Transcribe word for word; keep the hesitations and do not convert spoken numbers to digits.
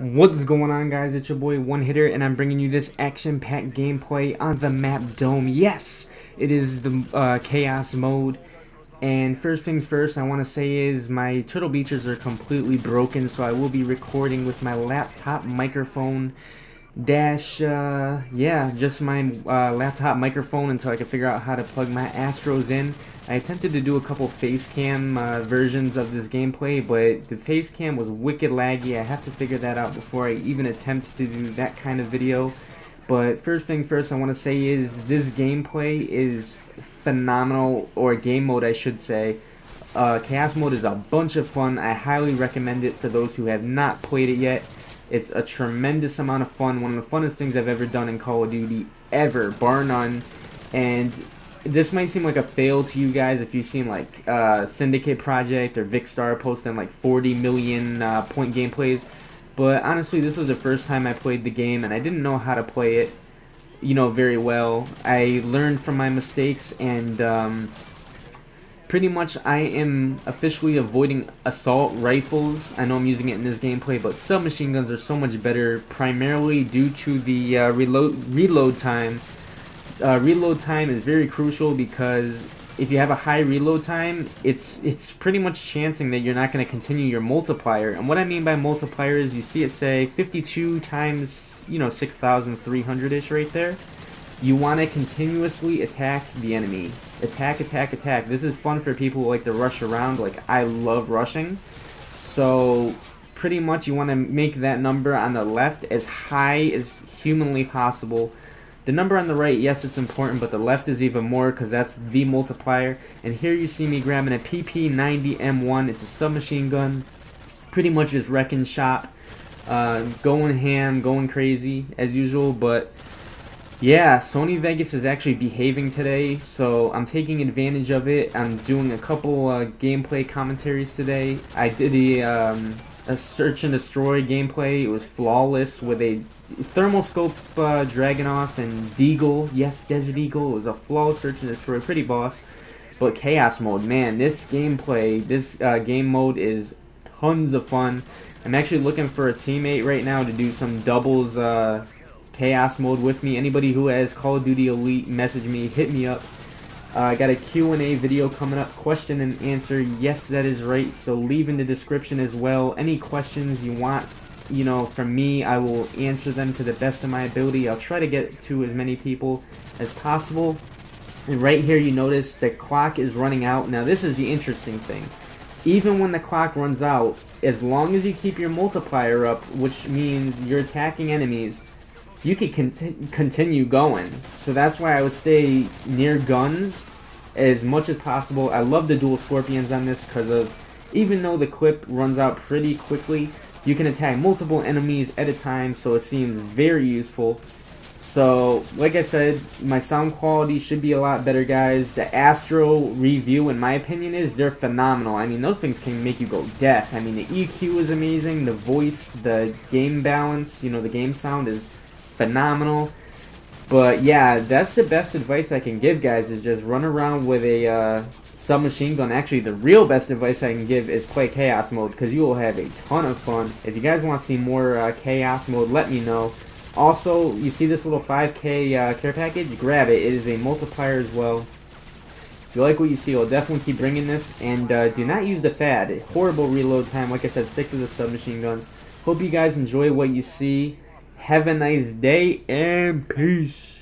What's going on, guys? It's your boy One Hitter, and I'm bringing you this action-packed gameplay on the map Dome. Yes, it is the uh, chaos mode. And first things first, I want to say is my Turtle Beaches are completely broken, so I will be recording with my laptop microphone dash uh yeah just my uh laptop microphone until I can figure out how to plug my Astros in. I attempted to do a couple face cam uh, versions of this gameplay, but the face cam was wicked laggy. I have to figure that out before I even attempt to do that kind of video. But first thing first, I want to say is this gameplay is phenomenal, or game mode I should say. uh chaos mode is a bunch of fun. I highly recommend it for those who have not played it yet. It's a tremendous amount of fun, one of the funnest things I've ever done in Call of Duty, ever, bar none. And this might seem like a fail to you guys if you've seen like uh, Syndicate Project or Vikkstar posting like forty million uh, point gameplays. But honestly, this was the first time I played the game, and I didn't know how to play it, you know, very well. I learned from my mistakes, and um, pretty much I am officially avoiding assault rifles. I know I'm using it in this gameplay, but submachine guns are so much better, primarily due to the uh, reload reload time. Uh, reload time is very crucial, because if you have a high reload time, it's it's pretty much chancing that you're not going to continue your multiplier. And what I mean by multiplier is you see it say fifty-two times, you know, six thousand three hundred-ish right there. You want to continuously attack the enemy. Attack, attack, attack. This is fun for people who like to rush around. Like, I love rushing. So, pretty much you want to make that number on the left as high as humanly possible. The number on the right, yes, it's important, but the left is even more, because that's the multiplier. And here you see me grabbing a P P ninety M one. It's a submachine gun. Pretty much just wrecking shop. Uh, going ham, going crazy, as usual, but... yeah, Sony Vegas is actually behaving today, so I'm taking advantage of it. I'm doing a couple uh, gameplay commentaries today. I did the, um, a search and destroy gameplay. It was flawless with a Thermal Scope uh, Dragonov and Eagle. Yes, Desert Eagle. It was a flawless search and destroy. Pretty boss. But chaos mode, man, this gameplay, this uh, game mode is tons of fun. I'm actually looking for a teammate right now to do some doubles uh, chaos mode with me. Anybody who has Call of Duty Elite, message me, hit me up. uh, I got a Q and A video coming up, question and answer. Yes, that is right, so leave in the description as well any questions you want, you know, from me. I will answer them to the best of my ability. I'll try to get to as many people as possible. And right here you notice the clock is running out. Now this is the interesting thing. Even when the clock runs out, as long as you keep your multiplier up, which means you're attacking enemies, you can cont continue going. So that's why I would stay near guns as much as possible. I love the dual scorpions on this, because of even though the clip runs out pretty quickly, you can attack multiple enemies at a time, so it seems very useful. So like I said, my sound quality should be a lot better, guys. The Astro review, in my opinion, is they're phenomenal. I mean, those things can make you go deaf. I mean, the E Q is amazing, the voice, the game balance, you know, the game sound is phenomenal. But yeah, that's the best advice I can give, guys, is just run around with a uh, submachine gun. Actually, the real best advice I can give is play chaos mode, because you will have a ton of fun. If you guys want to see more uh, chaos mode, let me know. Also, you see this little five K uh, care package? Grab it. It is a multiplier as well. If you like what you see, I'll definitely keep bringing this. And uh, do not use the fad. Horrible reload time. Like I said, stick to the submachine guns. Hope you guys enjoy what you see. Have a nice day, and peace.